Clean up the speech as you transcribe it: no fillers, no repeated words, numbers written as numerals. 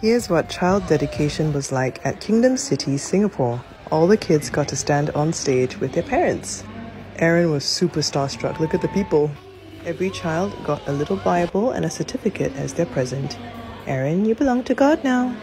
Here's what child dedication was like at Kingdom City, Singapore. All the kids got to stand on stage with their parents. Aaron was super starstruck. Look at the people. Every child got a little Bible and a certificate as their present. Aaron, you belong to God now.